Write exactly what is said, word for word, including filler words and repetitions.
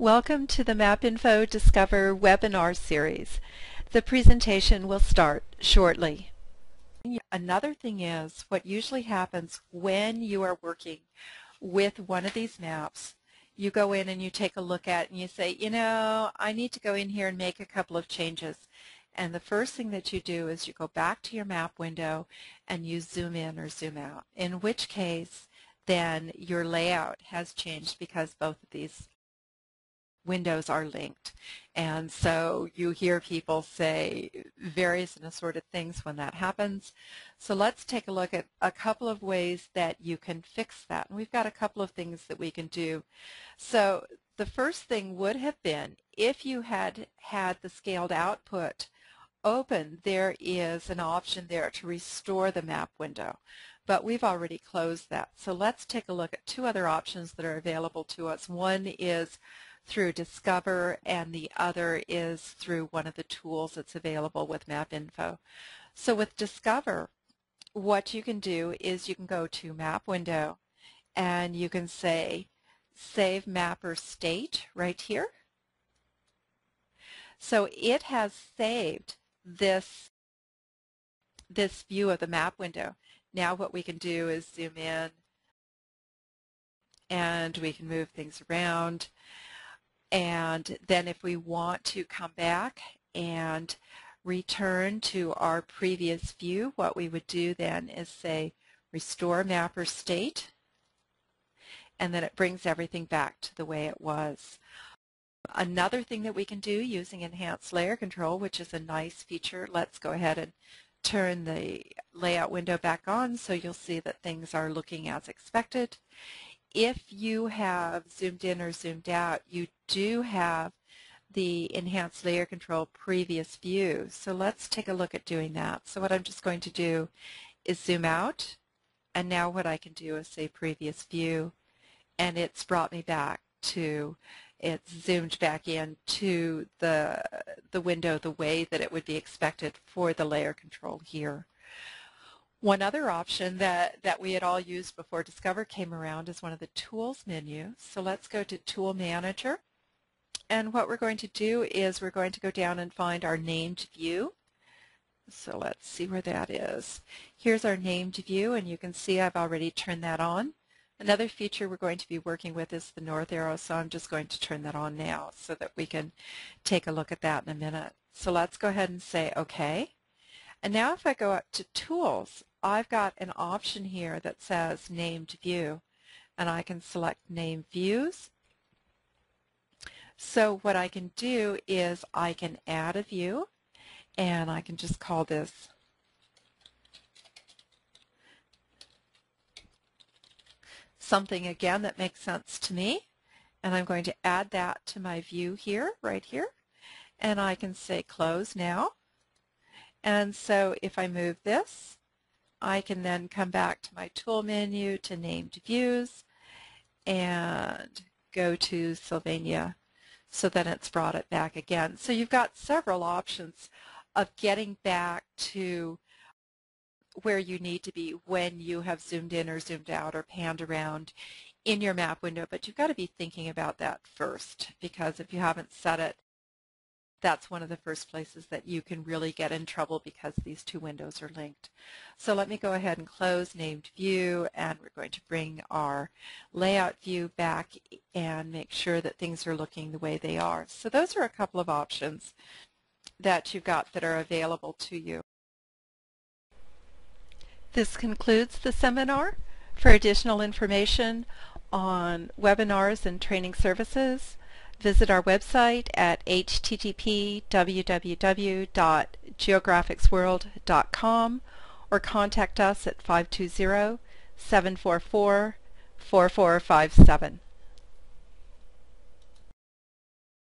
Welcome to the MapInfo Discover webinar series. The presentation will start shortly. Another thing is what usually happens when you are working with one of these maps, you go in and you take a look at it and you say, you know, I need to go in here and make a couple of changes. And the first thing that you do is you go back to your map window and you zoom in or zoom out, in which case then your layout has changed because both of these windows are linked. And so you hear people say various and assorted things when that happens. So let's take a look at a couple of ways that you can fix that. And we've got a couple of things that we can do. So the first thing would have been, if you had had the scaled output open, there is an option there to restore the map window. But we've already closed that. So let's take a look at two other options that are available to us. One is through Discover, and the other is through one of the tools that's available with MapInfo. So with Discover, what you can do is you can go to Map Window, and you can say Save Mapper State right here. So it has saved this, this view of the map window. Now what we can do is zoom in, and we can move things around. And then if we want to come back and return to our previous view, what we would do then is say Restore Mapper State, and then it brings everything back to the way it was. Another thing that we can do using Enhanced Layer Control, which is a nice feature, let's go ahead and turn the layout window back on so you'll see that things are looking as expected. If you have zoomed in or zoomed out, you do have the Enhanced Layer Control previous view. So let's take a look at doing that. So what I'm just going to do is zoom out, and now what I can do is say previous view, and it's brought me back to, it's zoomed back in to the, the window the way that it would be expected for the layer control here. One other option that, that we had all used before Discover came around is one of the Tools menu. So let's go to Tool Manager. And what we're going to do is we're going to go down and find our named view. So let's see where that is. Here's our named view, and you can see I've already turned that on. Another feature we're going to be working with is the North Arrow, so I'm just going to turn that on now so that we can take a look at that in a minute. So let's go ahead and say OK. And now if I go up to Tools, I've got an option here that says Named View, and I can select Name Views. So what I can do is I can add a view, and I can just call this something again that makes sense to me, and I'm going to add that to my view here, right here, and I can say Close now. And so if I move this, I can then come back to my Tool menu to Named Views and go to Sylvania, so then it's brought it back again. So you've got several options of getting back to where you need to be when you have zoomed in or zoomed out or panned around in your map window, but you've got to be thinking about that first, because if you haven't set it, that's one of the first places that you can really get in trouble because these two windows are linked. So let me go ahead and close Named View, and we're going to bring our layout view back and make sure that things are looking the way they are. So those are a couple of options that you've got that are available to you. This concludes the seminar. For additional information on webinars and training services, visit our website at h t t p w w w dot geographics world dot com or contact us at five two zero, seven four four, four four five seven.